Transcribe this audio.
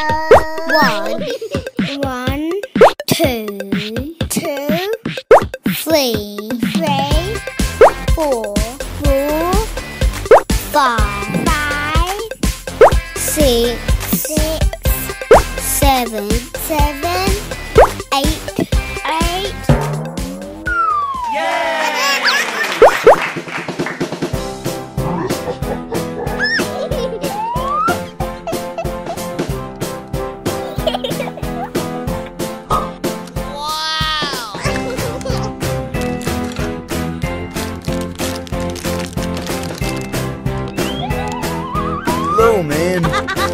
Oh, man.